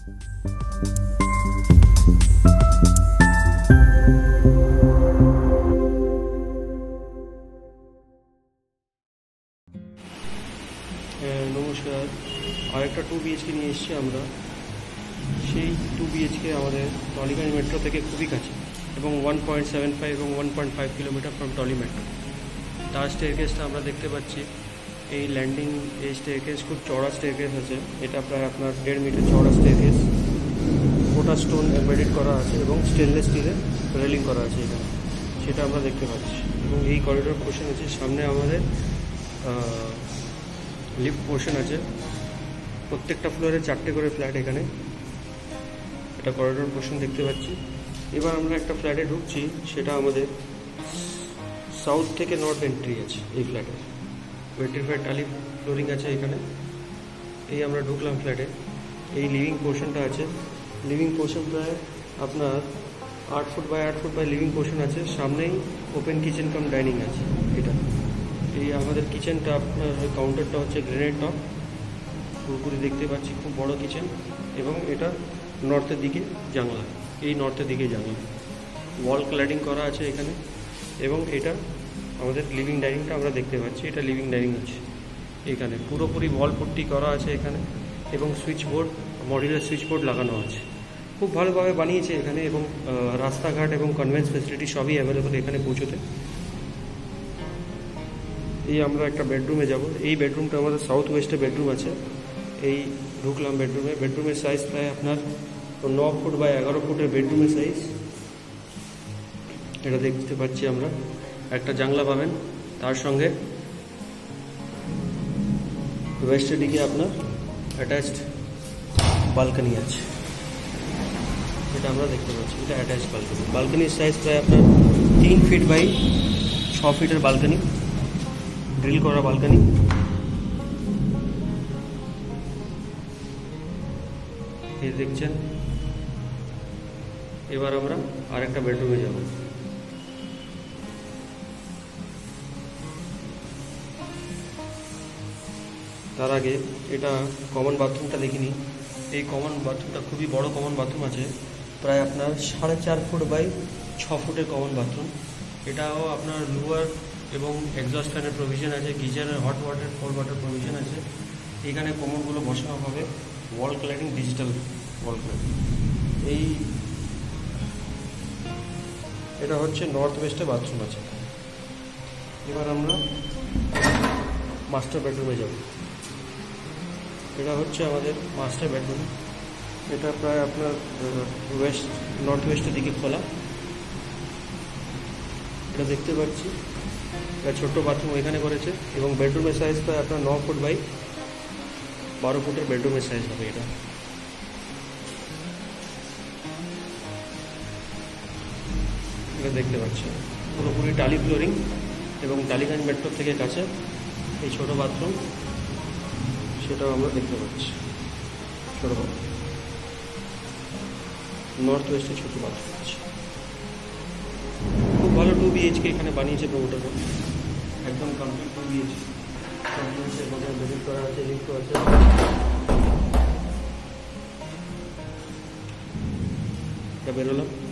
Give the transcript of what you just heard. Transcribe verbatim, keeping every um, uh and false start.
নমস্কার, আরেকটা two BHK নিয়ে এসেছি আমরা। সেই টু বিএইচকে আমাদের টলিগঞ্জ মেট্রো থেকে খুবই কাছে এবং ওয়ান পয়েন্ট সেভেন ফাইভ এবং one point five kilometre from Tolly metro. তার স্টেয়ারকেসটা আমরা দেখতে পাচ্ছি, এই ল্যান্ডিং এই স্টেয়ারকেস খুব চড়া স্টেয়ারকেস আছে। এটা প্রায় আপনার দেড় মিটার চড়া স্টেয়ারকেস, গোটা স্টোন এমবেডেড করা আছে এবং স্টেনলেস স্টিলের রেলিং করা আছে এখানে, সেটা আমরা দেখতে পাচ্ছি। এবং এই করিডোর পোর্শন আছে, সামনে আমাদের লিফট পোর্শন আছে। প্রত্যেকটা ফ্লোরে চারটে করে ফ্ল্যাট এখানে, এটা করিডোর পোর্শন দেখতে পাচ্ছি। এবার আমরা একটা ফ্ল্যাটে ঢুকছি, সেটা আমাদের সাউথ থেকে নর্থ এন্ট্রি আছে এই ফ্ল্যাটে। ভেন্টিফাইড টালি ফ্লোরিং আছে এখানে। এই আমরা ঢুকলাম ফ্ল্যাটে, এই লিভিং পোর্শনটা আছে। লিভিং পোর্শন প্রায় আপনার আট ফুট বাই আট ফুট বাই লিভিং পোর্শন আছে। সামনেই ওপেন কিচেন কাম ডাইনিং আছে এটা। এই আমাদের কিচেনটা, আপনার কাউন্টারটা হচ্ছে গ্রেনাইট টপ, পুরোপুরি দেখতে পাচ্ছি খুব বড় কিচেন। এবং এটা নর্থের দিকে জানলা, এই নর্থের দিকে জানলা। ওয়াল ক্ল্যাডিং করা আছে এখানে। এবং এটা আমাদের লিভিং ডাইনিংটা আমরা দেখতে পাচ্ছি, এটা লিভিং ডাইনিং আছে এখানে। পুরোপুরি ওয়াল পুট্টি করা আছে এখানে এবং switch board, modular switch board লাগানো আছে। খুব ভালোভাবে বানিয়েছে এখানে। এবং রাস্তাঘাট এবং কনভেন্স ফেসিলিটি সবই অ্যাভেলেবল এখানে পৌঁছতে। এই আমরা একটা বেডরুমে যাব। এই বেডরুমটা আমাদের সাউথ ওয়েস্টে বেডরুম আছে। এই ঢুকলাম বেডরুমে। বেডরুমের সাইজ প্রায় আপনার ন ফুট বা এগারো ফুটের বেডরুমের সাইজ, এটা দেখতে পাচ্ছি আমরা। একটা জানলা পাবেন, তার সঙ্গে ওয়েস্টের দিকে আপনার অ্যাটাচড বালকনি আছে, এটা আমরা দেখতে পাচ্ছি। এটা অ্যাটাচড বালকনি। বালকনির সাইজ প্রায় আপনার তিন ফিট বাই ছ ফিটের বালকনি, ড্রিল করা বালকনি। এই দেখছেন। এবার আমরা আর একটা বেডরুমে যাব। তার আগে এটা কমন বাথরুমটা দেখিনি। এই কমন বাথরুমটা খুবই বড় কমন বাথরুম আছে, প্রায় আপনার সাড়ে চার ফুট বাই ছ ফুটের কমন বাথরুম। এটাও আপনার লুয়ার এবং এক্সস্ট ফ্যানের প্রভিশন আছে, গিজারের hot water cold water provision আছে এখানে। কমনগুলো বসানো হবে, wall cladding digital wall cladding. এই এটা হচ্ছে নর্থ ওয়েস্টে বাথরুম আছে। এবার আমরা মাস্টার বেডরুমে যাব। এটা হচ্ছে আমাদের মাস্টার বেডরুম। এটা প্রায় আপনার ওয়েস্ট নর্থ ওয়েস্টের দিকে খোলা, এটা দেখতে পাচ্ছি। এটা ছোট্ট বাথরুম এখানে করেছে এবং বেডরুমের সাইজ প্রায় আপনার ন ফুট বাই বারো ফুটের বেডরুমের সাইজ হবে এটা। এটা দেখতে পাচ্ছি পুরোপুরি টালি ফ্লোরিং এবং টালিগঞ্জ মেট্রো থেকে কাছে এই ছোট বাথরুম, সেটাও আমরা দেখতে পাচ্ছি। ছোট বাথরুম, নর্থ ওয়েস্টে ছোট বাথরুম আছে। খুব ভালো টু বিএইচকে এখানে বানিয়েছে প্রমোটার, একদম কমপ্লিট টু বিএইচকে। ভিজিট করা আছে, লিফট আছে। এটা বেরোলাম।